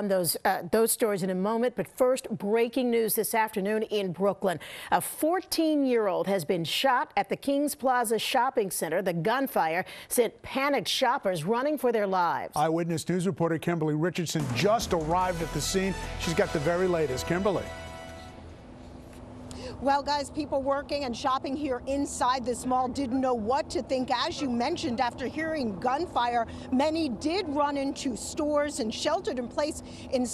on those stories in a moment. But first, breaking news this afternoon in Brooklyn. A 14-year-old has been shot at the Kings Plaza Shopping Center. The gunfire sent panicked shoppers running for their lives. Eyewitness News reporter Kimberly Richardson just arrived at the scene. She's got the very latest. Kimberly. Well, guys, people working and shopping here inside this mall didn't know what to think. As you mentioned, after hearing gunfire, many did run into stores and sheltered in place in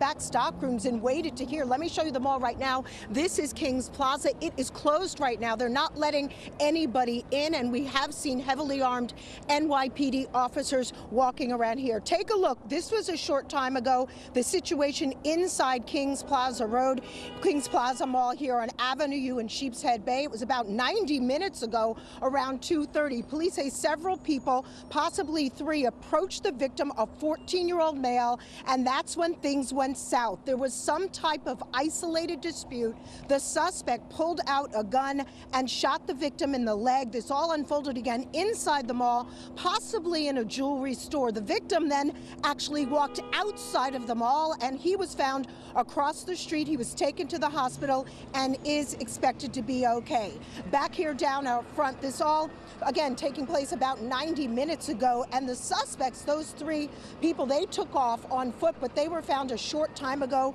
back stock rooms, and waited to hear. Let me show you the mall right now. This is Kings Plaza. It is closed right now. They're not letting anybody in, and we have seen heavily armed NYPD officers walking around here. Take a look. This was a short time ago. The situation inside Kings Plaza Mall here on Avenue U in Sheepshead Bay. It was about 90 minutes ago, around 2:30. Police say several people, possibly three, approached the victim, a 14-year-old male, and that's when things went south. There was some type of isolated dispute. The suspect pulled out a gun and shot the victim in the leg. This all unfolded again inside the mall, possibly in a jewelry store. The victim then actually walked outside of the mall, and he was found across the street. He was taken to the hospital and is expected to be okay. Back here down out front, this all, again, taking place about 90 minutes ago, and the suspects, those three people, they took off on foot, but they were found a short time ago,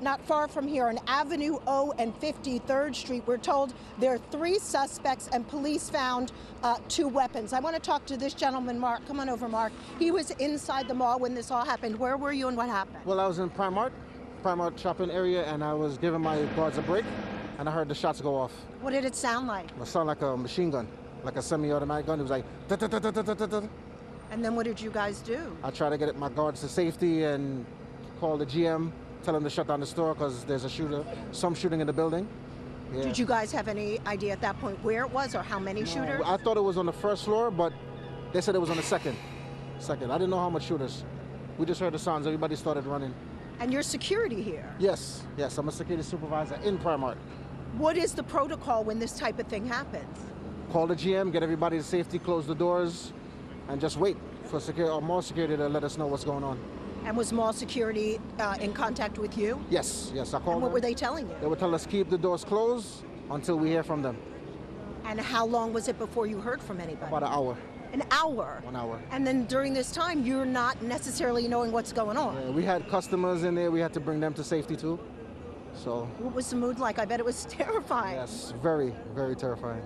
not far from here on Avenue O and 53rd Street. We're told there are three suspects, and police found two weapons. I want to talk to this gentleman, Mark. Come on over, Mark. He was inside the mall when this all happened. Where were you and what happened? Well, I was in Primark shopping area, and I was giving my guards a break, and I heard the shots go off. What did it sound like? It sounded like a machine gun, like a semi-automatic gun. It was like da, da, da, da, da, da, da. And then what did you guys do? I tried to get my guards to safety and call the GM, tell him to shut down the store because there's a shooter, some shooting in the building. Yeah. Did you guys have any idea at that point where it was or how many shooters? I thought it was on the first floor, but they said it was on the second. I didn't know how much shooters. We just heard the sounds. Everybody started running. And you're security here? Yes, yes, I'm a security supervisor in Primark. What is the protocol when this type of thing happens? Call the GM, get everybody to safety, close the doors, and just wait for mall security to let us know what's going on. And was mall security in contact with you? Yes, yes, I called them. And what were they telling you? They were telling us keep the doors closed until we hear from them. And how long was it before you heard from anybody? About an hour. An hour? 1 hour. And then during this time, you're not necessarily knowing what's going on. Yeah, we had customers in there. We had to bring them to safety, too. So. What was the mood like? I bet it was terrifying. Yes, very, very terrifying.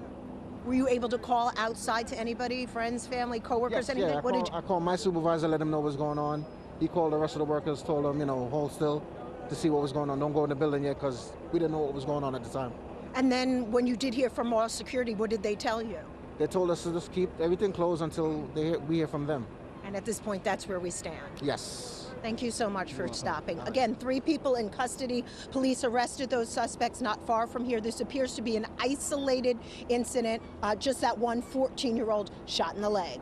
Were you able to call outside to anybody, friends, family, coworkers, anything? Yeah, I called my supervisor, let him know what's going on. He called the rest of the workers, told them, you know, hold still to see what was going on. Don't go in the building yet because we didn't know what was going on at the time. And then when you did hear from mall security, what did they tell you? They told us to just keep everything closed until we hear from them. And at this point, that's where we stand. Yes. Thank you so much for stopping. Again, three people in custody. Police arrested those suspects not far from here. This appears to be an isolated incident. Just that one 14-year-old shot in the leg.